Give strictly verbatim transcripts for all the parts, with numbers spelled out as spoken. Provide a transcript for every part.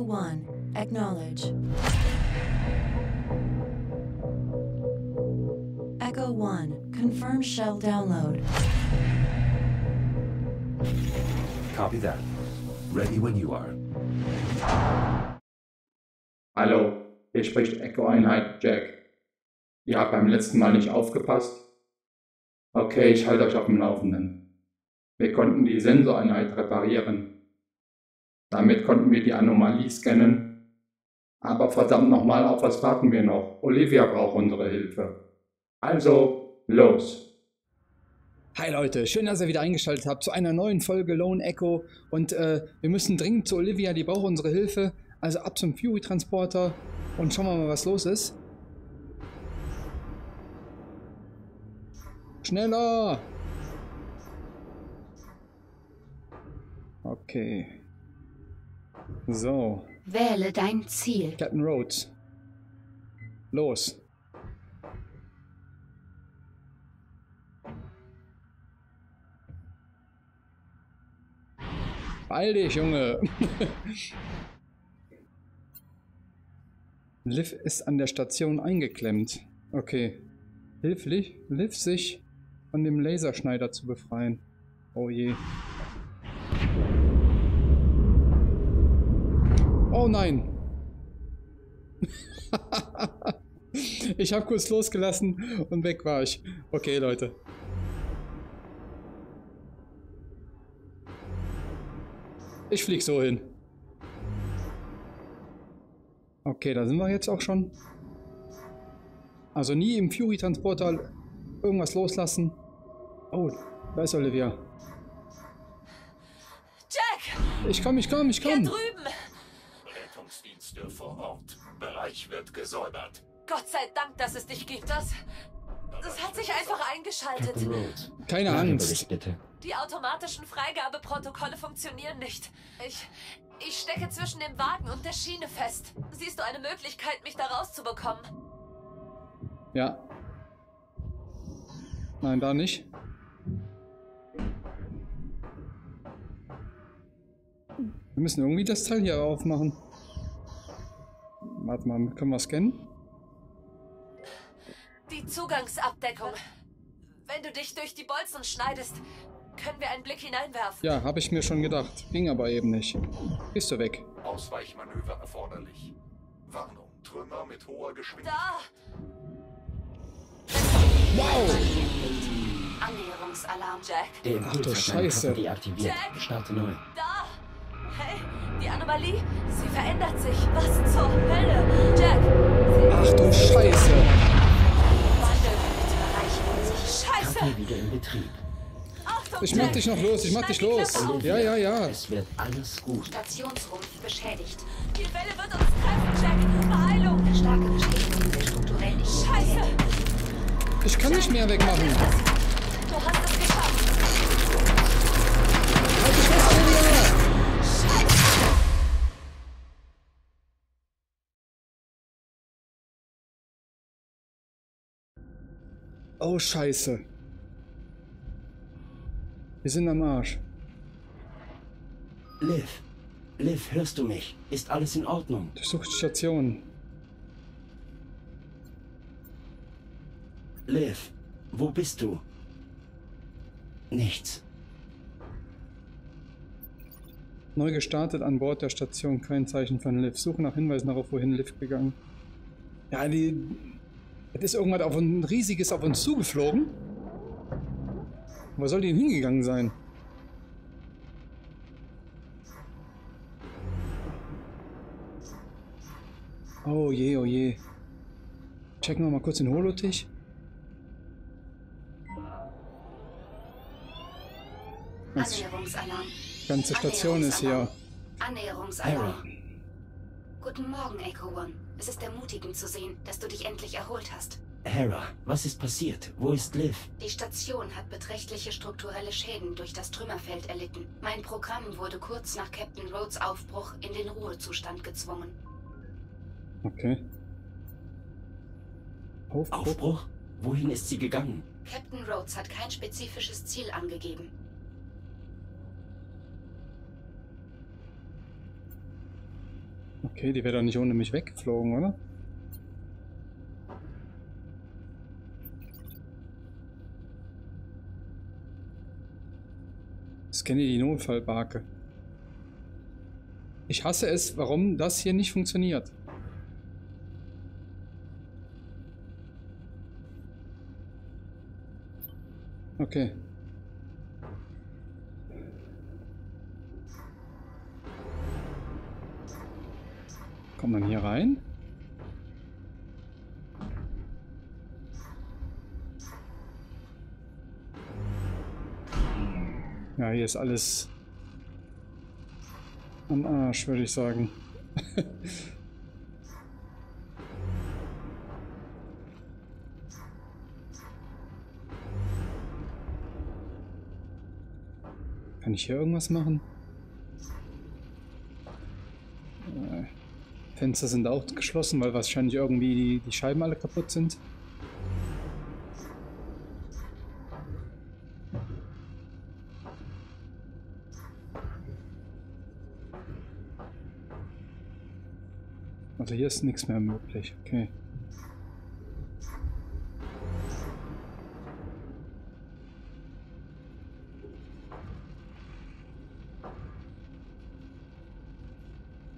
Echo One, acknowledge. Echo One, confirm shell download. Copy that. Ready when you are. Hallo, hier spricht Echo-Einheit Jack. Ihr habt beim letzten Mal nicht aufgepasst? Okay, ich halte euch auf dem Laufenden. Wir konnten die Sensoreinheit reparieren. Damit konnten wir die Anomalie scannen. Aber verdammt nochmal, auf was warten wir noch? Olivia braucht unsere Hilfe. Also, los! Hi Leute, schön, dass ihr wieder eingeschaltet habt zu einer neuen Folge Lone Echo. Und äh, wir müssen dringend zu Olivia, die braucht unsere Hilfe. Also ab zum Fury-Transporter und schauen wir mal, was los ist. Schneller! Okay. So. Wähle dein Ziel. Captain Rhodes. Los. Beeil dich, Junge! Liv ist an der Station eingeklemmt. Okay. Hilf Liv, sich von dem Laserschneider zu befreien. Oh je. Oh nein! Ich habe kurz losgelassen und weg war ich. Okay, Leute. Ich flieg so hin. Okay, da sind wir jetzt auch schon. Also nie im Fury-Transporter irgendwas loslassen. Oh, da ist Olivia. Jack! Ich komm, ich komm, ich komm! Hier drüben! Rettungsdienste vor Ort. Bereich wird gesäubert. Gott sei Dank, dass es dich gibt. Das, das hat sich einfach eingeschaltet. Keine Angst. Bitte. Die automatischen Freigabeprotokolle funktionieren nicht. Ich, ich stecke zwischen dem Wagen und der Schiene fest. Siehst du eine Möglichkeit, mich da rauszubekommen? Ja. Nein, da nicht. Wir müssen irgendwie das Teil hier aufmachen. Warte mal, können wir scannen? Die Zugangsabdeckung. Wenn du dich durch die Bolzen schneidest, können wir einen Blick hineinwerfen. Ja, habe ich mir schon gedacht. Ging aber eben nicht. Bist du weg? Ausweichmanöver erforderlich. Warnung, Trümmer mit hoher Geschwindigkeit. Da! Wow! Annäherungsalarm, Jack. Den Ach du Scheiße. Deaktiviert. Jack! Starte neu. Da! Hey, die Anomalie, sie verändert sich. Was zur Hölle? Jack! Ach du Scheiße! Wieder in Betrieb. Achtung, ich mach dich noch los, ich mach dich los. Ja, ja, ja. Es wird alles gut. Stationsrumpf beschädigt. Die Welle wird uns treffen, Jack. Beeilung. Starke Beschädigung der strukturellen Scheiße. Ich kann nicht mehr wegmachen. Du hast es geschafft. Halt dich fest, Olivia. Scheiße. Oh, Scheiße. Wir sind am Arsch. Liv, Liv, hörst du mich? Ist alles in Ordnung? Durchsucht Station. Liv, wo bist du? Nichts. Neu gestartet an Bord der Station, kein Zeichen von Liv. Suche nach Hinweisen darauf, wohin Liv gegangen. Ja, die... Es ist irgendwas auf ein riesiges auf uns zugeflogen. Wo soll die denn hingegangen sein? Oh je, oh je. Checken wir mal kurz den Holotisch. Annäherungsalarm. Die ganze Station ist hier. Annäherungsalarm. Guten Morgen, Echo One. Es ist ermutigend zu sehen, dass du dich endlich erholt hast. Hera, was ist passiert? Wo ist Liv? Die Station hat beträchtliche strukturelle Schäden durch das Trümmerfeld erlitten. Mein Programm wurde kurz nach Captain Rhodes Aufbruch in den Ruhezustand gezwungen. Okay. Aufbruch? Aufbruch? Wohin ist sie gegangen? Captain Rhodes hat kein spezifisches Ziel angegeben. Okay, die wäre doch nicht ohne mich weggeflogen, oder? Ich kenne die Notfallbarke. Ich hasse es, warum das hier nicht funktioniert. Okay. Kommt man hier rein? Ja, hier ist alles am Arsch, würde ich sagen. Kann ich hier irgendwas machen? Äh, Fenster sind auch geschlossen, weil wahrscheinlich irgendwie die, die Scheiben alle kaputt sind. Also hier ist nichts mehr möglich, okay.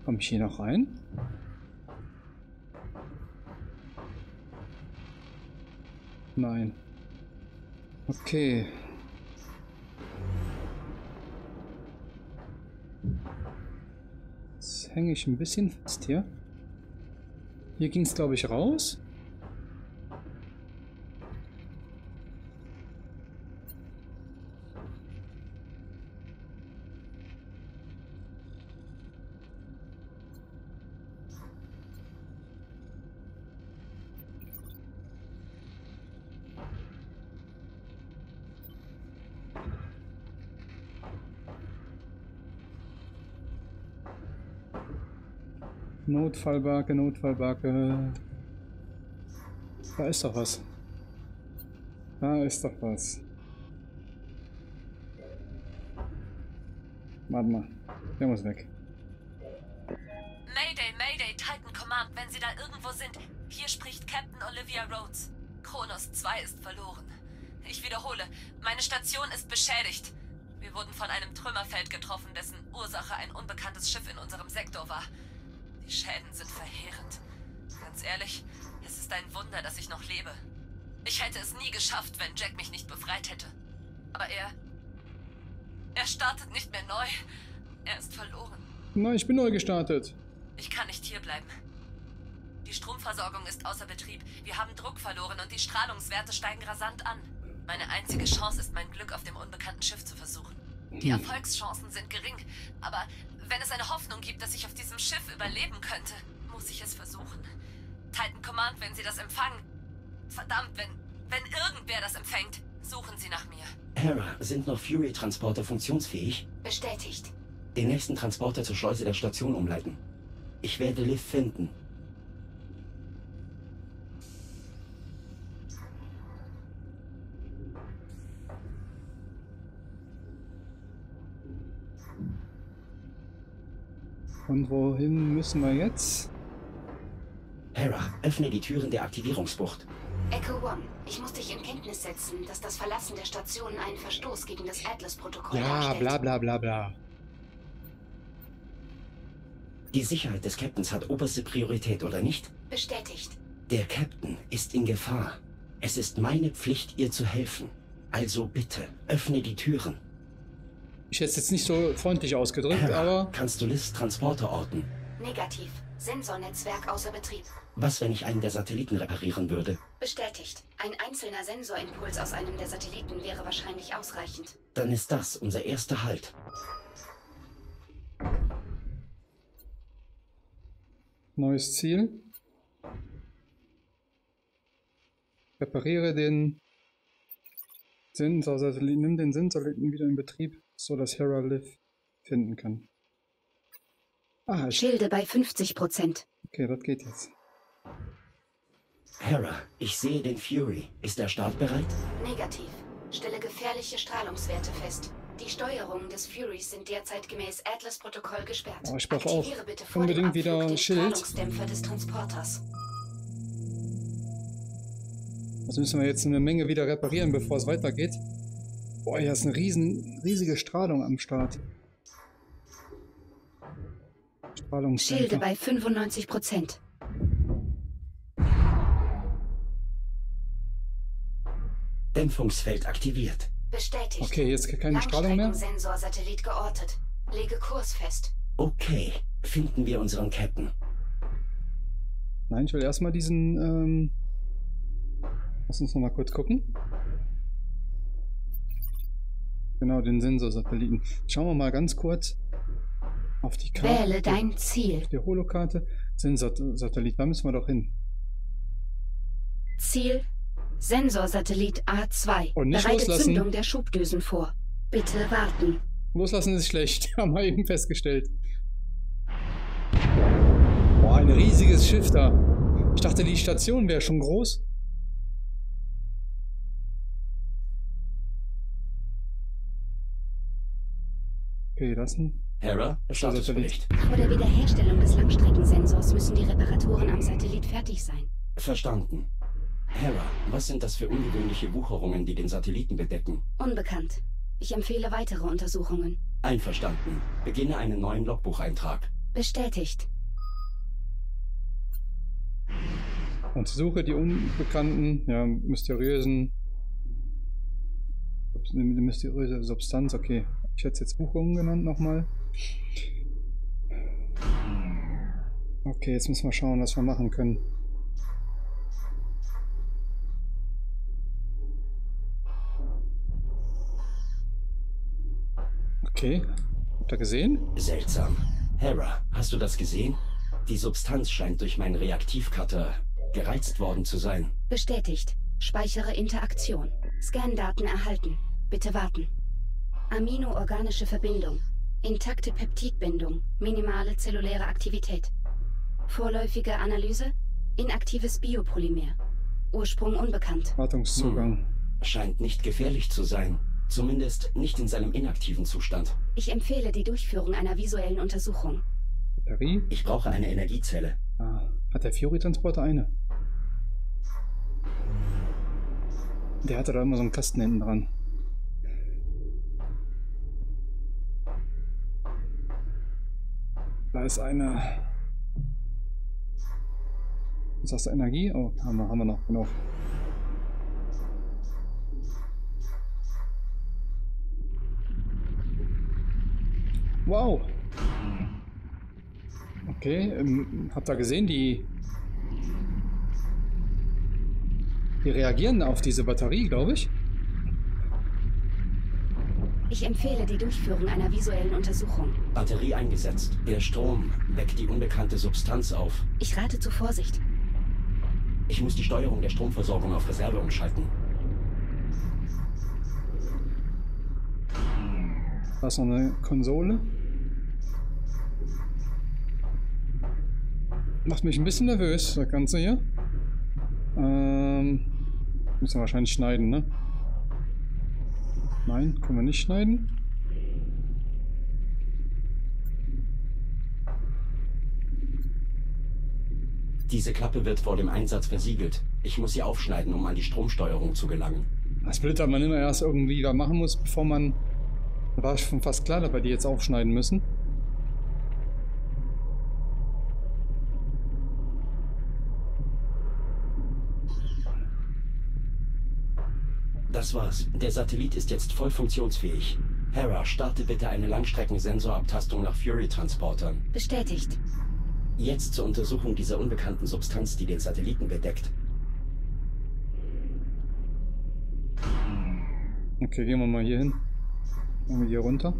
Komme ich hier noch rein? Nein. Okay. Jetzt hänge ich ein bisschen fest hier. Hier ging es, glaube ich, raus. Notfallbarke, Notfallbarke. Da ist doch was. Da ist doch was. Warte mal, der muss weg. Mayday, Mayday, Titan Command, wenn Sie da irgendwo sind. Hier spricht Captain Olivia Rhodes. Kronos zwei ist verloren. Ich wiederhole, meine Station ist beschädigt. Wir wurden von einem Trümmerfeld getroffen, dessen Ursache ein unbekanntes Schiff in unserem Sektor war. Die Schäden sind verheerend. Ganz ehrlich, es ist ein Wunder, dass ich noch lebe. Ich hätte es nie geschafft, wenn Jack mich nicht befreit hätte. Aber er... Er startet nicht mehr neu. Er ist verloren. Nein, ich bin neu gestartet. Ich kann nicht hierbleiben. Die Stromversorgung ist außer Betrieb. Wir haben Druck verloren und die Strahlungswerte steigen rasant an. Meine einzige Chance ist, mein Glück auf dem unbekannten Schiff zu versuchen. Die Erfolgschancen sind gering, aber... Wenn es eine Hoffnung gibt, dass ich auf diesem Schiff überleben könnte, muss ich es versuchen. Titan Command, wenn Sie das empfangen. Verdammt, wenn, wenn irgendwer das empfängt, suchen Sie nach mir. Hera, sind noch Fury-Transporter funktionsfähig? Bestätigt. Den nächsten Transporter zur Schleuse der Station umleiten. Ich werde Liv finden. Und wohin müssen wir jetzt? Hera, öffne die Türen der Aktivierungsbucht. Echo One, ich muss dich in Kenntnis setzen, dass das Verlassen der Station einen Verstoß gegen das Atlas-Protokoll darstellt. Ja, bla bla bla bla. Die Sicherheit des Captains hat oberste Priorität, oder nicht? Bestätigt. Der Captain ist in Gefahr. Es ist meine Pflicht, ihr zu helfen. Also bitte, öffne die Türen. Ich hätte es jetzt nicht so freundlich ausgedrückt, Hera, aber... Kannst du Livs Transporter orten? Negativ. Sensornetzwerk außer Betrieb. Was, wenn ich einen der Satelliten reparieren würde? Bestätigt. Ein einzelner Sensorimpuls aus einem der Satelliten wäre wahrscheinlich ausreichend. Dann ist das unser erster Halt. Neues Ziel. Repariere den Sensorsatelliten. Nimm den Sensorsatelliten wieder in Betrieb. So, dass Hera Liv finden kann. Ah, ich... Schilde bei fünfzig Prozent. Okay, das geht jetzt. Hera, ich sehe den Fury. Ist der Start bereit? Negativ. Stelle gefährliche Strahlungswerte fest. Die Steuerungen des Furies sind derzeit gemäß Atlas-Protokoll gesperrt. Oh, ich brauche auch unbedingt wieder ein Schild. Des Transporters. Das müssen wir jetzt eine Menge wieder reparieren, bevor es weitergeht. Boah, hier ist eine riesen, riesige Strahlung am Start. Schilde bei fünfundneunzig Prozent. Dämpfungsfeld aktiviert. Bestätigt. Okay, jetzt keine Strahlung mehr. Langstreckensensor-Satellit geortet. Lege Kurs fest. Okay, finden wir unseren Captain. Nein, ich will erstmal diesen. Ähm Lass uns nochmal kurz gucken. Genau, den Sensorsatelliten. Schauen wir mal ganz kurz auf die Karte. Wähle dein Ziel. Auf die Holokarte. Sensorsatellit, da müssen wir doch hin. Ziel. Sensorsatellit A zwei. Und nicht bereite loslassen. Zündung der Schubdüsen vor. Bitte warten. Loslassen ist schlecht, haben wir eben festgestellt. Boah, ein riesiges Schiff da. Ich dachte, die Station wäre schon groß. Okay, das ist Hera, Statusbericht. Vor der Wiederherstellung des Langstreckensensors müssen die Reparaturen am Satellit fertig sein. Verstanden. Hera, was sind das für ungewöhnliche Wucherungen, die den Satelliten bedecken? Unbekannt. Ich empfehle weitere Untersuchungen. Einverstanden. Beginne einen neuen Logbucheintrag. Bestätigt. Untersuche die unbekannten, ja, mysteriösen... Eine mysteriöse Substanz, okay. Ich hätte es jetzt Wucherungen genannt nochmal. Okay, jetzt müssen wir schauen, was wir machen können. Okay, habt ihr gesehen? Seltsam. Hera, hast du das gesehen? Die Substanz scheint durch meinen Reaktivcutter gereizt worden zu sein. Bestätigt. Speichere Interaktion. Scan-Daten erhalten. Bitte warten. Aminoorganische Verbindung. Intakte Peptidbindung. Minimale zelluläre Aktivität. Vorläufige Analyse. Inaktives Biopolymer. Ursprung unbekannt. Wartungszugang. Hm. Scheint nicht gefährlich zu sein. Zumindest nicht in seinem inaktiven Zustand. Ich empfehle die Durchführung einer visuellen Untersuchung. Batterie? Ich brauche eine Energiezelle. Ah, hat der Fury-Transporter eine? Der hatte da immer so einen Kasten hinten dran. Da ist eine... Was hast du, Energie? Oh, haben wir, haben wir noch genug. Wow! Okay, ähm, habt ihr gesehen, die... Die reagieren auf diese Batterie, glaube ich. Ich empfehle die Durchführung einer visuellen Untersuchung. Batterie eingesetzt. Der Strom weckt die unbekannte Substanz auf. Ich rate zur Vorsicht. Ich muss die Steuerung der Stromversorgung auf Reserve umschalten. Da ist noch eine Konsole. Macht mich ein bisschen nervös, das Ganze hier. Ähm, müssen wir wahrscheinlich schneiden, ne? Nein, können wir nicht schneiden. Diese Klappe wird vor dem Einsatz versiegelt. Ich muss sie aufschneiden, um an die Stromsteuerung zu gelangen. Das Blöde, dass man immer erst irgendwie was machen muss, bevor man... Da war schon fast klar, dass wir die jetzt aufschneiden müssen. Das war's. Der Satellit ist jetzt voll funktionsfähig. Hera, starte bitte eine Langstreckensensorabtastung nach Fury-Transportern. Bestätigt. Jetzt zur Untersuchung dieser unbekannten Substanz, die den Satelliten bedeckt. Okay, gehen wir mal hier hin. Gehen wir hier runter.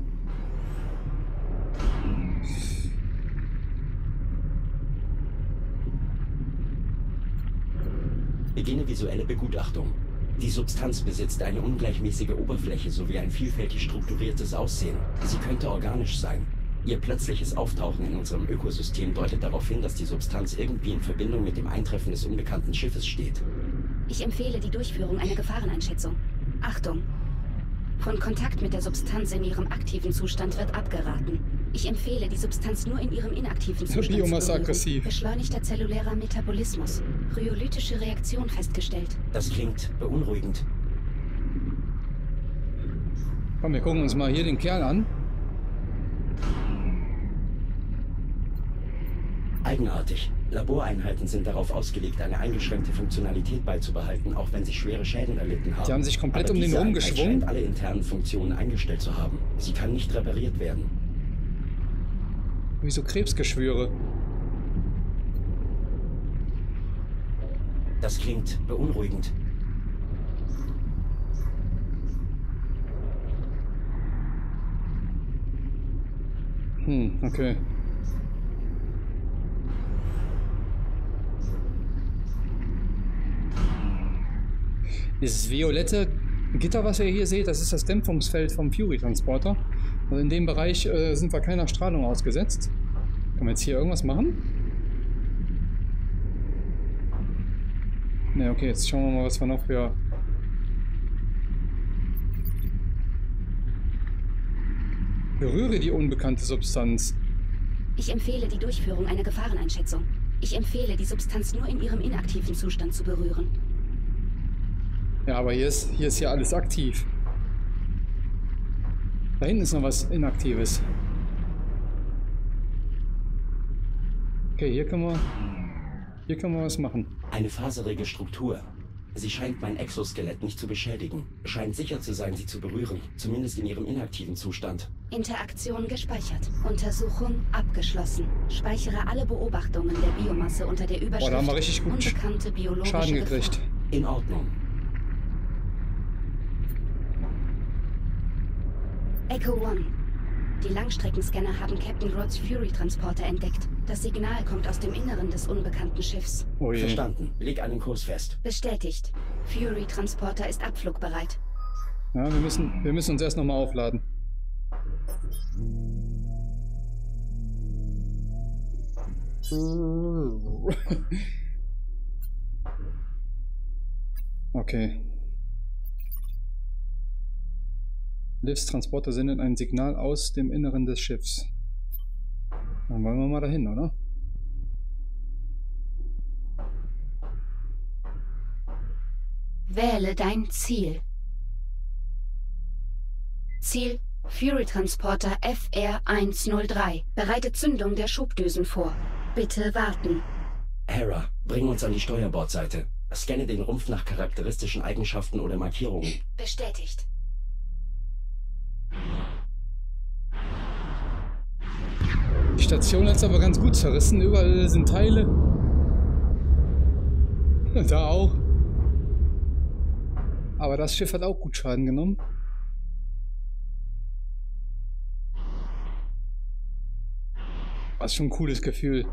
Beginne visuelle Begutachtung. Die Substanz besitzt eine ungleichmäßige Oberfläche sowie ein vielfältig strukturiertes Aussehen. Sie könnte organisch sein. Ihr plötzliches Auftauchen in unserem Ökosystem deutet darauf hin, dass die Substanz irgendwie in Verbindung mit dem Eintreffen des unbekannten Schiffes steht. Ich empfehle die Durchführung einer Gefahreneinschätzung. Achtung! Von Kontakt mit der Substanz in ihrem aktiven Zustand wird abgeraten. Ich empfehle, die Substanz nur in ihrem inaktiven Zustand Biomasse aggressiv. Beschleunigter zellulärer Metabolismus. Rhyolytische Reaktion festgestellt. Das klingt beunruhigend. Komm, wir gucken uns mal hier den Kerl an. Eigenartig. Laboreinheiten sind darauf ausgelegt, eine eingeschränkte Funktionalität beizubehalten, auch wenn sie schwere Schäden erlitten haben. Sie haben sich komplett um den Rum geschwungen. Scheint alle internen Funktionen eingestellt zu haben. Sie kann nicht repariert werden. Wieso Krebsgeschwüre? Das klingt beunruhigend. Hm, okay. Dieses violette Gitter, was ihr hier seht, das ist das Dämpfungsfeld vom Fury-Transporter. Also in dem Bereich äh, sind wir keiner Strahlung ausgesetzt. Können wir jetzt hier irgendwas machen? Ne, okay, jetzt schauen wir mal, was wir noch für... Berühre die unbekannte Substanz. Ich empfehle die Durchführung einer Gefahreneinschätzung. Ich empfehle, die Substanz nur in ihrem inaktiven Zustand zu berühren. Ja, aber hier ist, hier ist ja alles aktiv. Da hinten ist noch was Inaktives. Okay, hier können wir, hier können wir was machen. Eine faserige Struktur. Sie scheint mein Exoskelett nicht zu beschädigen. Scheint sicher zu sein, sie zu berühren. Zumindest in ihrem inaktiven Zustand. Interaktion gespeichert. Untersuchung abgeschlossen. Speichere alle Beobachtungen der Biomasse unter der Überschrift. Boah, da haben wir richtig gut unbekannte biologische Schaden gekriegt. Gefahr. In Ordnung. Echo One. Die Langstreckenscanner haben Captain Rhodes Fury-Transporter entdeckt. Das Signal kommt aus dem Inneren des unbekannten Schiffs. Oh je. Verstanden. Leg einen Kurs fest. Bestätigt. Fury-Transporter ist abflugbereit. Ja, wir müssen, wir müssen uns erst nochmal aufladen. Okay. Livs Transporter sendet ein Signal aus dem Inneren des Schiffs. Dann wollen wir mal dahin, oder? Wähle dein Ziel. Ziel Fury-Transporter F R eins null drei. Bereite Zündung der Schubdüsen vor. Bitte warten. Hera, bring uns an die Steuerbordseite. Scanne den Rumpf nach charakteristischen Eigenschaften oder Markierungen. Bestätigt. Die Station hat es aber ganz gut zerrissen. Überall sind Teile. Da auch. Aber das Schiff hat auch gut Schaden genommen. Was schon ein cooles Gefühl.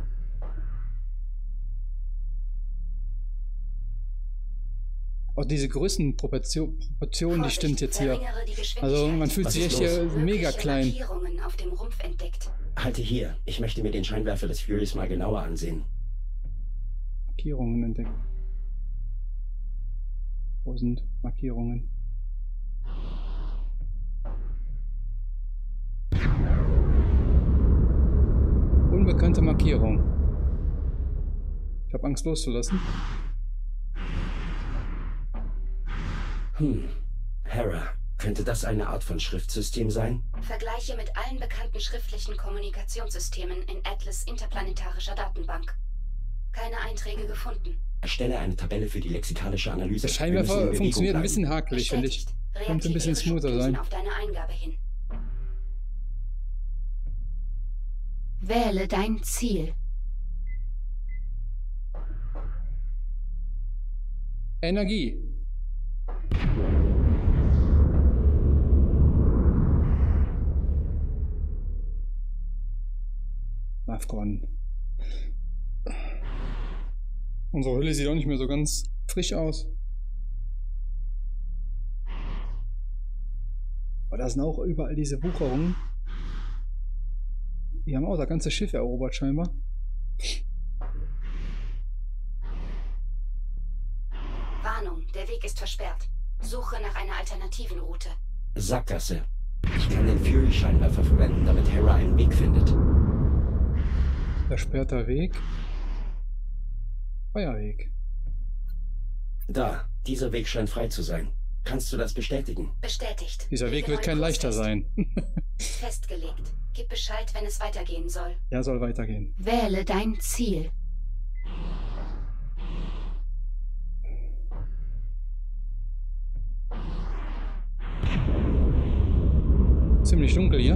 Auch diese Größenproportion, Proportion, die stimmt jetzt hier. Also man fühlt sich echt hier mega klein. Auf dem Rumpf entdeckt. Halte hier. Ich möchte mir den Scheinwerfer des Furys mal genauer ansehen. Markierungen entdeckt. Wo sind Markierungen? Unbekannte Markierung. Ich habe Angst loszulassen. Hm. Hera. Könnte das eine Art von Schriftsystem sein? Vergleiche mit allen bekannten schriftlichen Kommunikationssystemen in Atlas interplanetarischer Datenbank. Keine Einträge gefunden. Erstelle eine Tabelle für die lexikalische Analyse. Der Scheinwerfer funktioniert ein bisschen hakelig, finde ich. Könnte ein bisschen smoother sein. Auf deine Eingabe hin. Wähle dein Ziel. Energie. Dran. Unsere Hülle sieht auch nicht mehr so ganz frisch aus. Aber da sind auch überall diese Wucherungen. Die haben auch das ganze Schiff erobert scheinbar. Warnung, der Weg ist versperrt. Suche nach einer alternativen Route. Sackgasse. Ich kann den Fury-Scheinwerfer verwenden, damit Hera einen Weg findet. Versperrter Weg. Feuerweg. Da, dieser Weg scheint frei zu sein. Kannst du das bestätigen? Bestätigt. Dieser Weg wird kein leichter sein. Festgelegt. Gib Bescheid, wenn es weitergehen soll. Ja, soll weitergehen. Wähle dein Ziel. Ziemlich dunkel hier.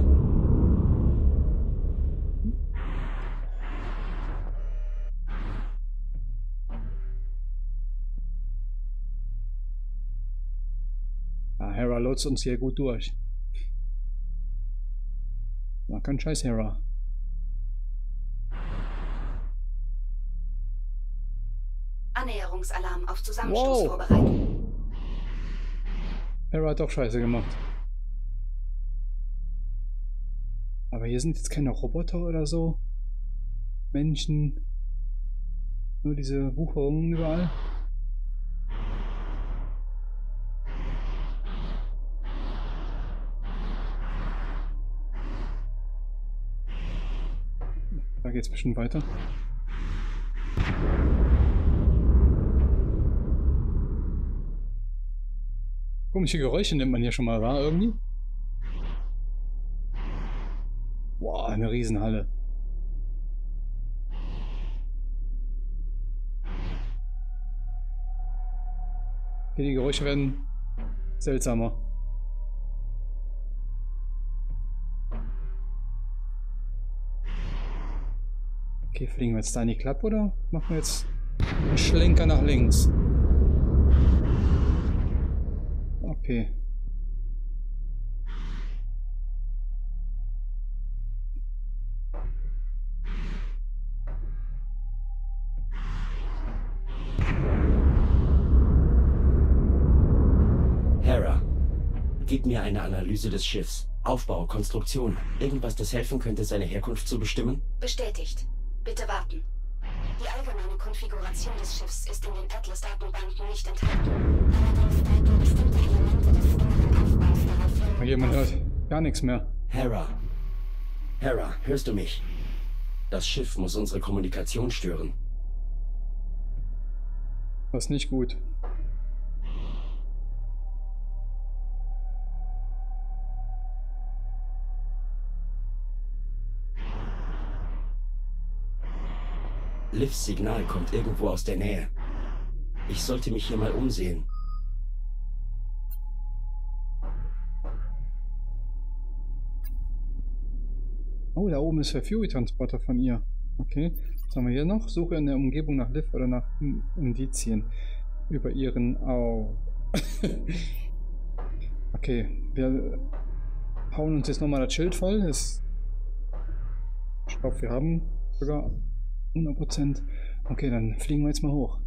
Ja, Hera lotst uns hier gut durch. War kein Scheiß, Hera. Annäherungsalarm auf Zusammenstoß wow. vorbereiten. Hera hat doch Scheiße gemacht. Aber hier sind jetzt keine Roboter oder so. Menschen. Nur diese Wucherungen überall. Da geht's bestimmt weiter. Komische Geräusche nimmt man hier schon mal wahr irgendwie. Boah, eine Riesenhalle. Hier die Geräusche werden seltsamer. Okay, fliegen wir jetzt da in die Klappe oder machen wir jetzt einen Schlenker nach links? Okay. Gib mir eine Analyse des Schiffs. Aufbau, Konstruktion. Irgendwas, das helfen könnte, seine Herkunft zu bestimmen? Bestätigt. Bitte warten. Die allgemeine Konfiguration des Schiffs ist in den Atlas-Datenbanken nicht enthalten. Allerdings deuten bestimmte Elemente des Aufbaus darauf hin. Okay, man hört gar nichts mehr. Hera. Hera, hörst du mich? Das Schiff muss unsere Kommunikation stören. Das ist nicht gut. Livs Signal kommt irgendwo aus der Nähe. Ich sollte mich hier mal umsehen. Oh, da oben ist der Fury-Transporter von ihr. Okay, was haben wir hier noch? Suche in der Umgebung nach Liv oder nach Indizien über ihren... Au. Okay, wir hauen uns jetzt nochmal das Schild voll. Das... Ich glaube, wir haben sogar... hundert Prozent. Okay, dann fliegen wir jetzt mal hoch.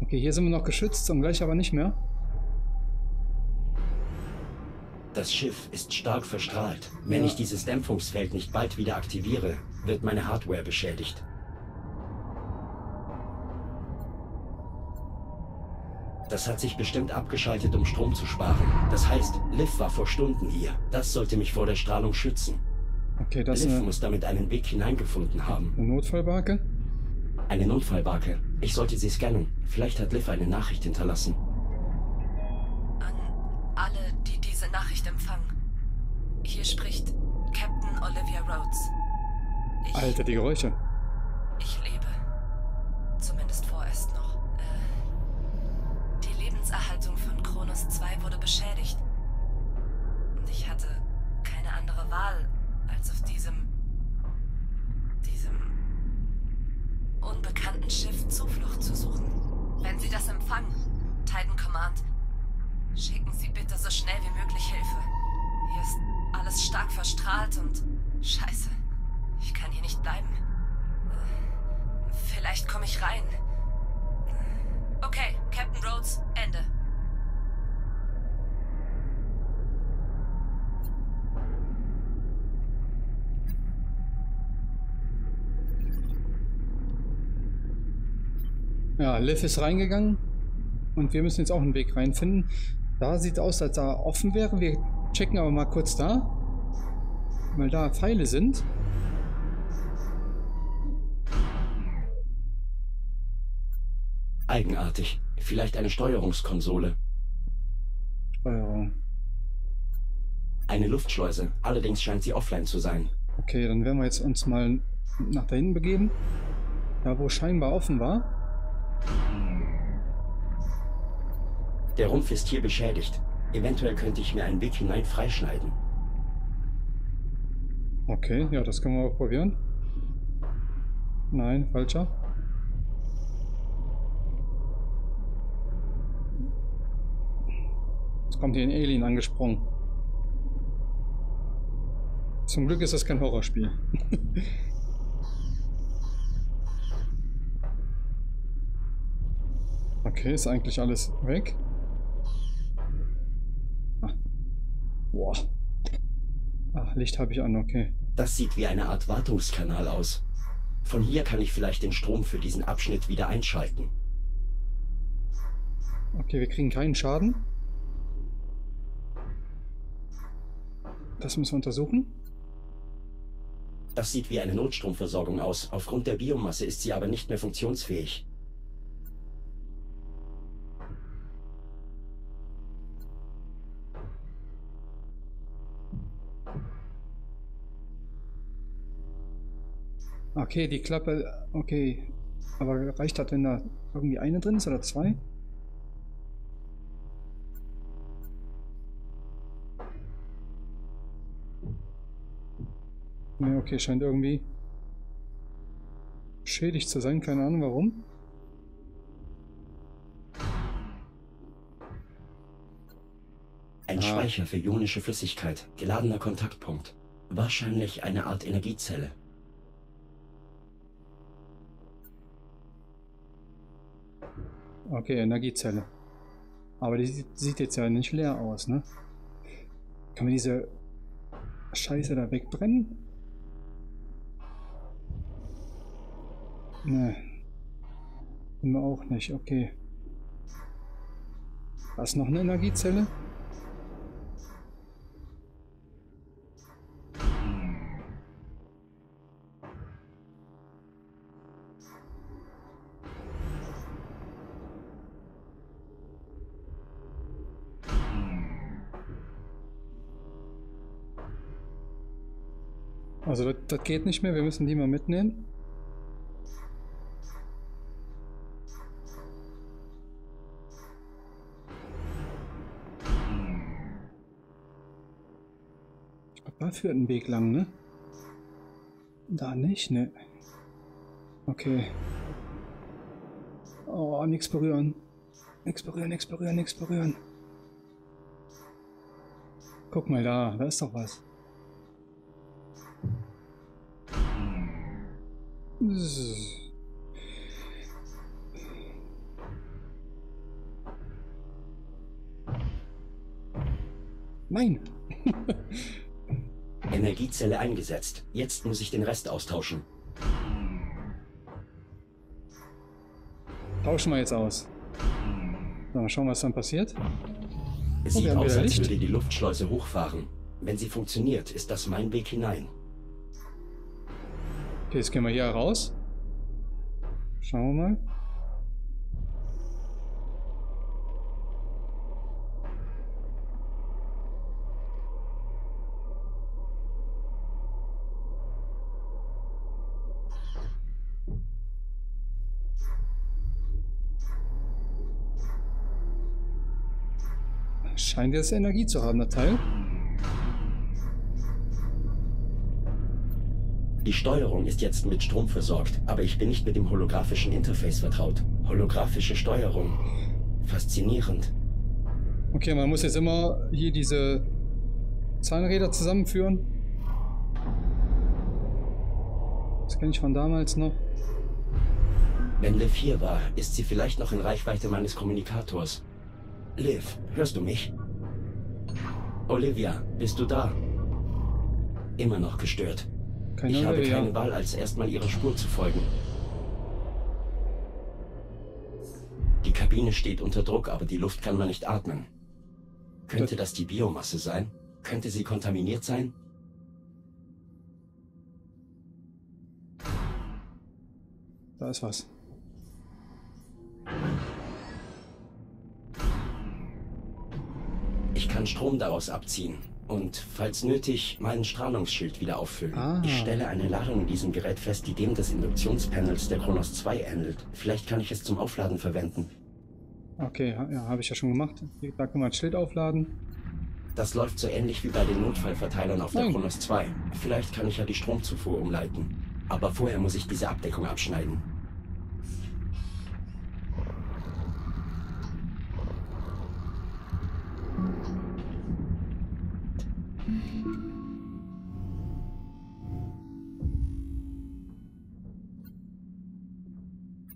Okay, hier sind wir noch geschützt, und gleich aber nicht mehr. Das Schiff ist stark verstrahlt. Wenn ja. ich dieses Dämpfungsfeld nicht bald wieder aktiviere, wird meine Hardware beschädigt. Das hat sich bestimmt abgeschaltet, um Strom zu sparen. Das heißt, Liv war vor Stunden hier. Das sollte mich vor der Strahlung schützen. Okay, das Liv muss damit einen Weg hineingefunden haben. Eine Notfallbarke? Eine Notfallbarke. Ich sollte sie scannen. Vielleicht hat Liv eine Nachricht hinterlassen. An alle, die diese Nachricht empfangen. Hier spricht Captain Olivia Rhodes. Ich, Alter, die Geräusche. Ich lebe. Zumindest vorerst noch. Äh, die Lebenserhaltung von Kronos zwei wurde beschädigt. Und ich hatte keine andere Wahl, als auf diesem, diesem unbekannten Schiff Zuflucht zu suchen. Wenn Sie das empfangen, Titan Command, schicken Sie bitte so schnell wie möglich Hilfe. Hier ist alles stark verstrahlt und scheiße, ich kann hier nicht bleiben. Vielleicht komme ich rein. Okay, Captain Rhodes, Ende. Ja, Liv ist reingegangen und wir müssen jetzt auch einen Weg reinfinden. Da sieht es aus, als da offen wäre. Wir checken aber mal kurz da. Weil da Pfeile sind. Eigenartig. Vielleicht eine Steuerungskonsole. Steuerung. Eine Luftschleuse. Allerdings scheint sie offline zu sein. Okay, dann werden wir jetzt uns mal nach da hinten begeben. Da, wo scheinbar offen war. Der Rumpf ist hier beschädigt. Eventuell könnte ich mir einen Weg hinein freischneiden. Okay, ja, das können wir auch probieren. Nein, falscher. Jetzt kommt hier ein Alien angesprungen. Zum Glück ist das kein Horrorspiel. Okay, ist eigentlich alles weg. Ah. Boah. Ach, Licht habe ich an, okay. Das sieht wie eine Art Wartungskanal aus. Von hier kann ich vielleicht den Strom für diesen Abschnitt wieder einschalten. Okay, wir kriegen keinen Schaden. Das müssen wir untersuchen. Das sieht wie eine Notstromversorgung aus. Aufgrund der Biomasse ist sie aber nicht mehr funktionsfähig. Okay, die Klappe, okay. Aber reicht das, wenn da irgendwie eine drin ist oder zwei? Ne, okay, scheint irgendwie beschädigt zu sein, keine Ahnung warum. Ein ah. Speicher für ionische Flüssigkeit, geladener Kontaktpunkt. Wahrscheinlich eine Art Energiezelle. Okay, Energiezelle. Aber die sieht jetzt ja nicht leer aus, ne? Kann man diese Scheiße da wegbrennen? Ne. Können wir auch nicht, okay. Da ist noch eine Energiezelle. Also das, das geht nicht mehr, wir müssen die mal mitnehmen. Ich glaube, da führt ein Weg lang, ne? Da nicht, ne? Okay. Oh, nichts berühren. Nichts berühren, nichts berühren, nichts berühren. Guck mal da, da ist doch was. Nein! Energiezelle eingesetzt. Jetzt muss ich den Rest austauschen. Tauschen wir jetzt aus. Mal schauen, was dann passiert. Es oh, sieht aus, als würde die Luftschleuse hochfahren. Wenn sie funktioniert, ist das mein Weg hinein. Okay, jetzt gehen wir hier raus. Schauen wir mal. Scheint jetzt Energie zu haben, der Teil. Die Steuerung ist jetzt mit Strom versorgt, aber ich bin nicht mit dem holographischen Interface vertraut. Holographische Steuerung. Faszinierend. Okay, man muss jetzt immer hier diese Zahnräder zusammenführen. Das kenne ich von damals noch. Wenn Liv hier war, ist sie vielleicht noch in Reichweite meines Kommunikators. Liv, hörst du mich? Olivia, bist du da? Immer noch gestört. Keine ich habe keine ja. Wahl, als erstmal ihrer Spur zu folgen. Die Kabine steht unter Druck, aber die Luft kann man nicht atmen. Könnte das die Biomasse sein? Könnte sie kontaminiert sein? Da ist was. Ich kann Strom daraus abziehen und, falls nötig, meinen Strahlungsschild wieder auffüllen. Ah. Ich stelle eine Ladung in diesem Gerät fest, die dem des Induktionspanels der Kronos zwei ähnelt. Vielleicht kann ich es zum Aufladen verwenden. Okay, ja, habe ich ja schon gemacht. Da können wir ein Schild aufladen. Das läuft so ähnlich wie bei den Notfallverteilern auf Nein. der Kronos zwei. Vielleicht kann ich ja die Stromzufuhr umleiten. Aber vorher muss ich diese Abdeckung abschneiden.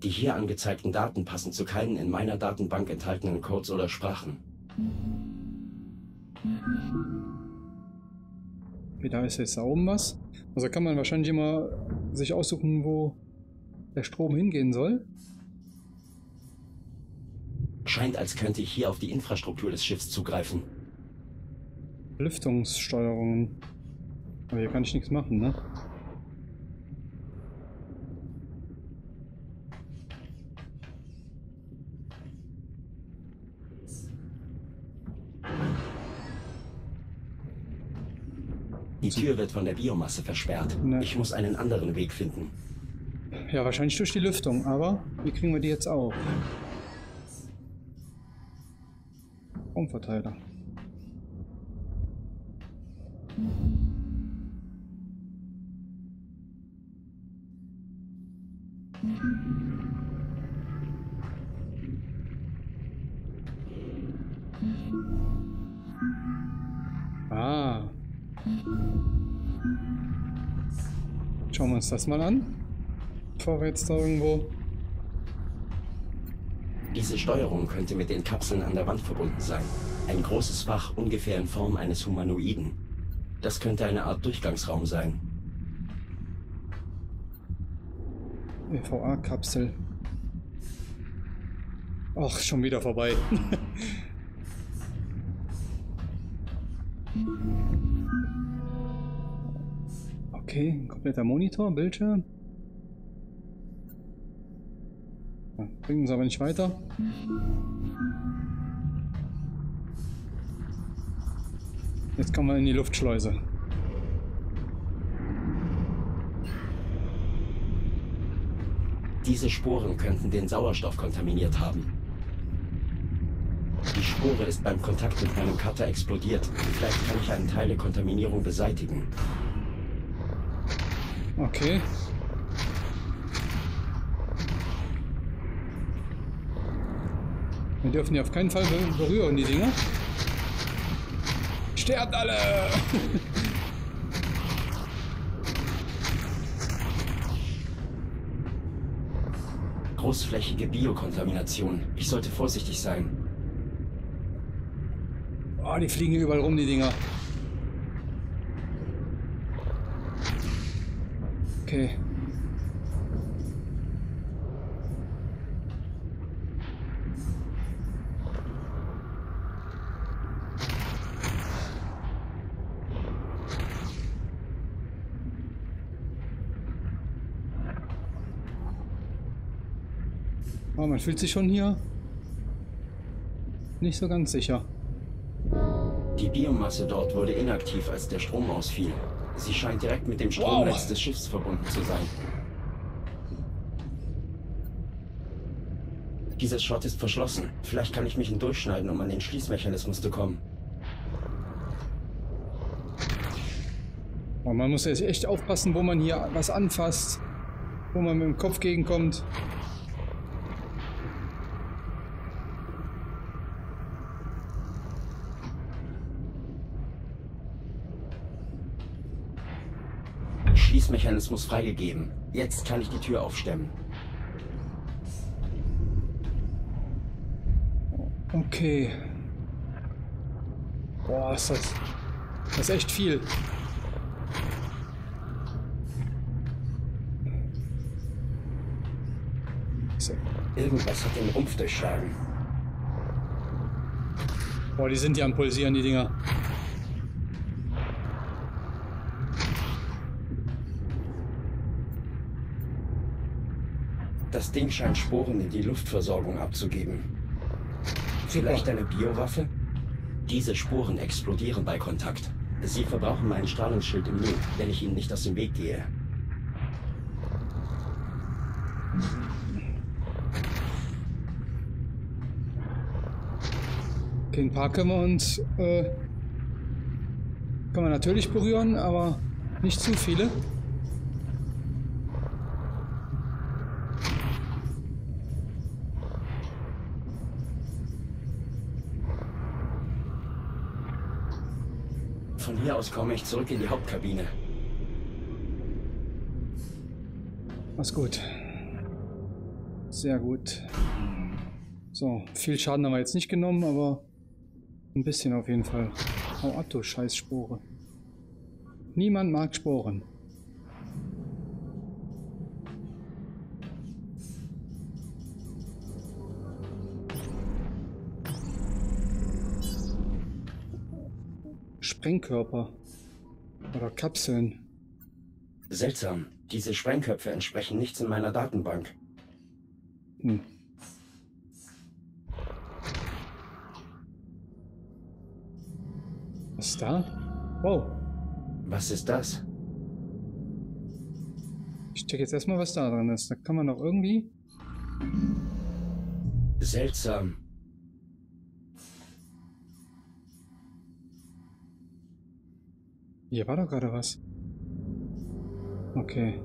Die hier angezeigten Daten passen zu keinen in meiner Datenbank enthaltenen Codes oder Sprachen. Okay, da ist jetzt da oben was. Also kann man wahrscheinlich immer sich aussuchen, wo der Strom hingehen soll. Scheint, als könnte ich hier auf die Infrastruktur des Schiffs zugreifen. Lüftungssteuerungen. Aber hier kann ich nichts machen, ne? Die Tür wird von der Biomasse versperrt. Ne. Ich muss einen anderen Weg finden. Ja, wahrscheinlich durch die Lüftung, aber wie kriegen wir die jetzt auf? Stromverteiler. Ah. Schauen wir uns das mal an, bevor wir jetzt da irgendwo... Diese Steuerung könnte mit den Kapseln an der Wand verbunden sein. Ein großes Fach, ungefähr in Form eines Humanoiden. Das könnte eine Art Durchgangsraum sein. E V A-Kapsel. Ach, schon wieder vorbei. Okay, ein kompletter Monitor, Bildschirm. Ja, bringt uns aber nicht weiter. Jetzt kommen wir in die Luftschleuse. Diese Sporen könnten den Sauerstoff kontaminiert haben. Die Spore ist beim Kontakt mit einem Cutter explodiert. Vielleicht kann ich einen Teil der Kontaminierung beseitigen. Okay. Wir dürfen die auf keinen Fall berühren, die Dinger. Sterbt alle! Großflächige Biokontamination. Ich sollte vorsichtig sein. Oh, die fliegen überall rum, die Dinger. Okay. Oh, man fühlt sich schon hier nicht so ganz sicher. Die Biomasse dort wurde inaktiv, als der Strom ausfiel. Sie scheint direkt mit dem Stromnetz wow. des Schiffs verbunden zu sein. Dieses Schott ist verschlossen. Vielleicht kann ich mich hindurchschneiden, um an den Schließmechanismus zu kommen. Oh, man muss jetzt echt aufpassen, wo man hier was anfasst, wo man mit dem Kopf gegenkommt. Mechanismus freigegeben. Jetzt kann ich die Tür aufstemmen. Okay. Boah, ist das... Das ist echt viel. Irgendwas hat den Rumpf durchschlagen. Boah, die sind ja am Pulsieren, die Dinger. Das Ding scheint Sporen in die Luftversorgung abzugeben. Vielleicht eine Biowaffe? Diese Sporen explodieren bei Kontakt. Sie verbrauchen mein Strahlenschild im Müll, wenn ich ihnen nicht aus dem Weg gehe. Den Park können wir uns äh, kann man natürlich berühren, aber nicht zu viele. Von hier aus komme ich zurück in die Hauptkabine. Mach's gut. Sehr gut. So, viel Schaden haben wir jetzt nicht genommen, aber ein bisschen auf jeden Fall. Hau ab, du scheiß Spore. Niemand mag Sporen. Sprengkörper. Oder Kapseln. Seltsam. Diese Sprengköpfe entsprechen nichts in meiner Datenbank. Hm. Was ist da? Wow. Was ist das? Ich check jetzt erstmal, was da dran ist. Da kann man noch irgendwie... Seltsam. Hier war doch gerade was. Okay.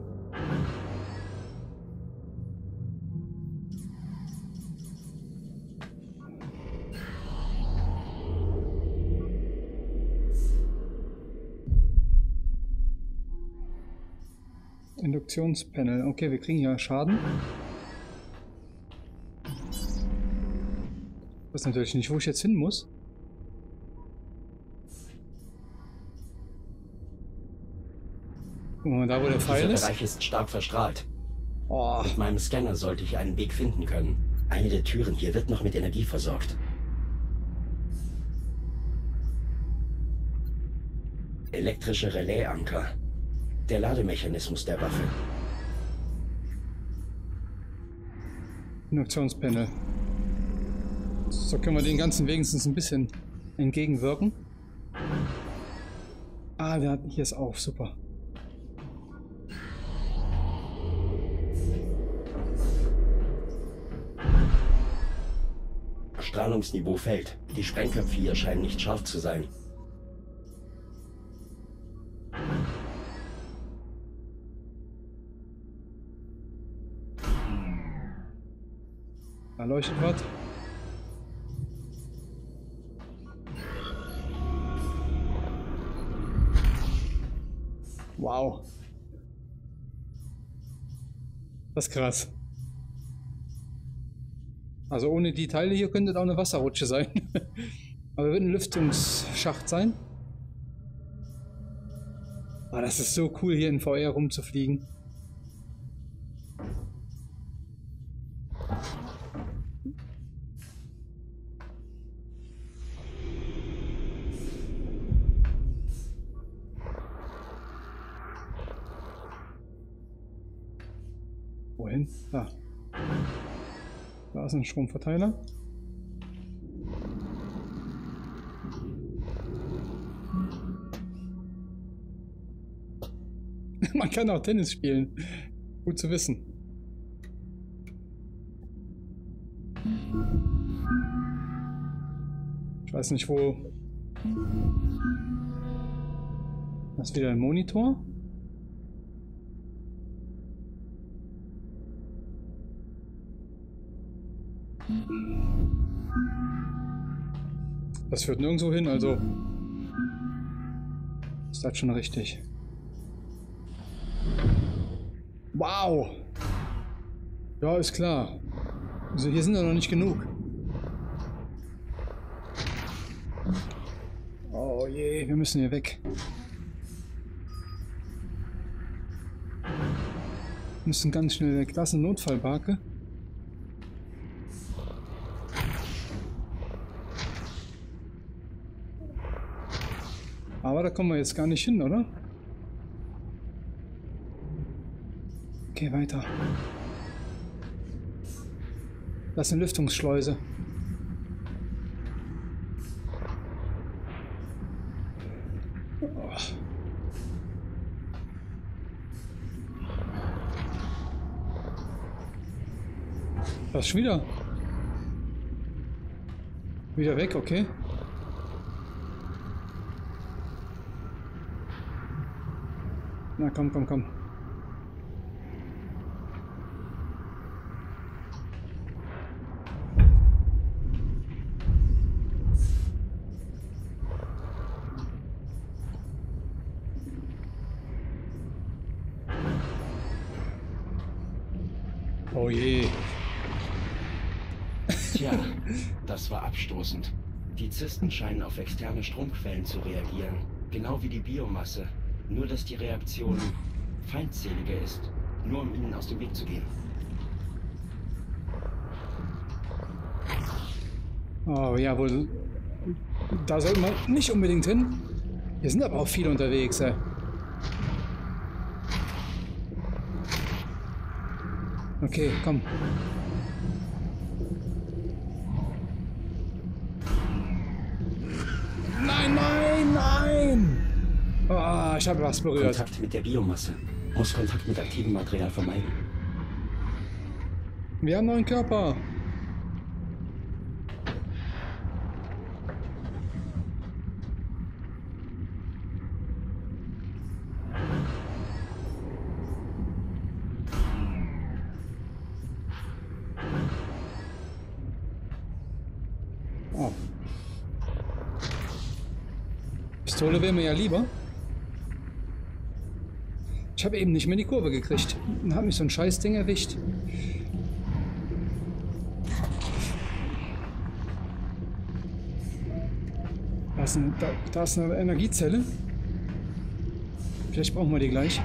Induktionspanel. Okay, wir kriegen ja Schaden. Ich weiß natürlich nicht, wo ich jetzt hin muss. Gucken wir mal da, wo der Pfeil ist. Der Bereich ist stark verstrahlt. Oh. Mit meinem Scanner sollte ich einen Weg finden können. Eine der Türen hier wird noch mit Energie versorgt. Elektrische Relaisanker. Der Lademechanismus der Waffe. Induktionspanel. So können wir den ganzen wenigstens ein bisschen entgegenwirken. Ah, wir hatten hier es auf. Super. Strahlungsniveau fällt. Die Sprengköpfe hier scheinen nicht scharf zu sein. Leuchtet was. Wow. Das ist krass. Also ohne die Teile hier könnte es auch eine Wasserrutsche sein. Aber wird ein Lüftungsschacht sein. Aber das ist so cool, hier in V R rumzufliegen. Wohin? Da. Da ist ein Stromverteiler. Man kann auch Tennis spielen. Gut zu wissen. Ich weiß nicht, wo... Das ist wieder ein Monitor. Das führt nirgendwo hin, also ist das schon richtig. Wow! Ja, ist klar. Also hier sind ja noch nicht genug. Oh je, wir müssen hier weg. Wir müssen ganz schnell weg. Das ist eine Notfallbarke. Aber da kommen wir jetzt gar nicht hin, oder? Okay, weiter. Das ist eine Lüftungsschleuse. Was, schon wieder? Wieder weg, okay. Na komm, komm, komm. Oh je. Tja, das war abstoßend. Die Zysten scheinen auf externe Stromquellen zu reagieren, genau wie die Biomasse. Nur, dass die Reaktion feindseliger ist. Nur, um ihnen aus dem Weg zu gehen. Oh, jawohl. Da sollten wir nicht unbedingt hin. Hier sind aber auch viele unterwegs, ey. Okay, komm. Nein, nein, nein! Ah, oh, ich habe was berührt. Kontakt mit der Biomasse. Muss Kontakt mit aktivem Material vermeiden. Wir haben noch einen Körper. Oh. Pistole wäre mir ja lieber. Ich habe eben nicht mehr die Kurve gekriegt. Dann hat mich so ein Scheißding erwischt. Da ist, ein, da, da ist eine Energiezelle. Vielleicht brauchen wir die gleich.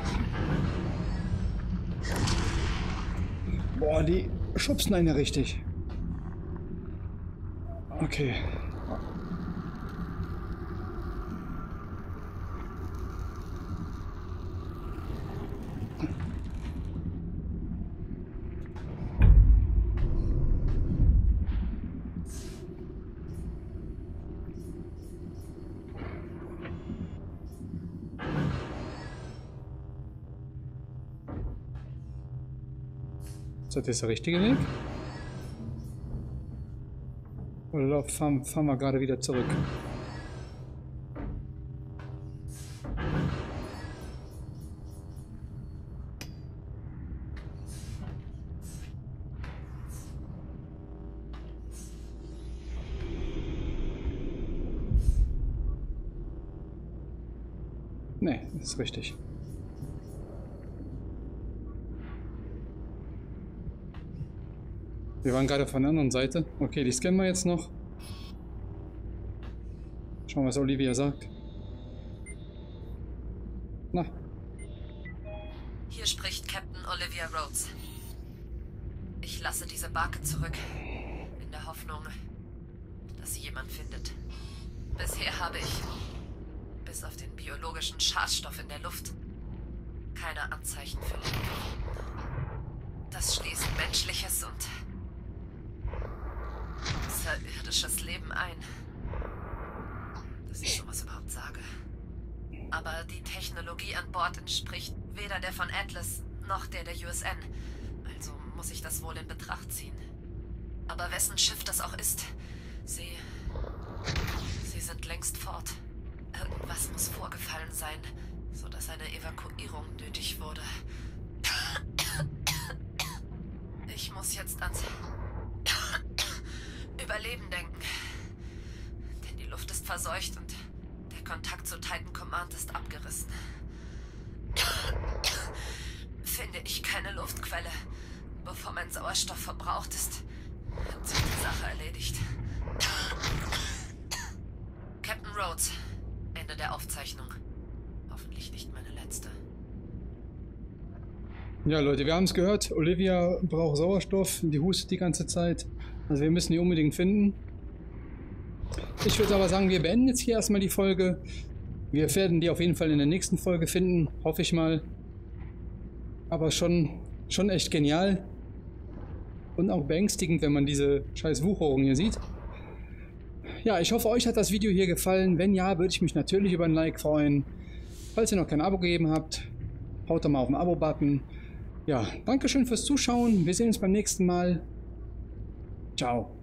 Boah, die schubsen einen ja richtig. Okay. Das ist der richtige Weg. Oder fahren, fahren wir gerade wieder zurück? Nee, das ist richtig. Wir waren gerade von der anderen Seite. Okay, die scannen wir jetzt noch. Schauen, was Olivia sagt. Na. Hier spricht Captain Olivia Rhodes. Ich lasse diese Barke zurück. In der Hoffnung, dass sie jemand findet. Bisher habe ich, bis auf den biologischen Schadstoff in der Luft, keine Anzeichen für Leben. Das schließt menschliches und irdisches Leben ein. Dass ich sowas überhaupt sage. Aber die Technologie an Bord entspricht weder der von Atlas noch der der U S N. Also muss ich das wohl in Betracht ziehen. Aber wessen Schiff das auch ist, sie... Sie sind längst fort. Irgendwas muss vorgefallen sein, sodass eine Evakuierung nötig wurde. Ich muss jetzt ans... Überleben denken. Denn die Luft ist verseucht und der Kontakt zu Titan Command ist abgerissen. Finde ich keine Luftquelle, bevor mein Sauerstoff verbraucht ist, hat sich die Sache erledigt. Captain Rhodes, Ende der Aufzeichnung. Hoffentlich nicht meine letzte. Ja, Leute, wir haben es gehört. Olivia braucht Sauerstoff, die hustet die ganze Zeit. Also wir müssen die unbedingt finden. Ich würde aber sagen, wir beenden jetzt hier erstmal die Folge. Wir werden die auf jeden Fall in der nächsten Folge finden, hoffe ich mal. Aber schon, schon echt genial. Und auch beängstigend, wenn man diese scheiß Wucherung hier sieht. Ja, ich hoffe, euch hat das Video hier gefallen. Wenn ja, würde ich mich natürlich über ein Like freuen. Falls ihr noch kein Abo gegeben habt, haut doch mal auf den Abo-Button. Ja, dankeschön fürs Zuschauen. Wir sehen uns beim nächsten Mal. Ciao.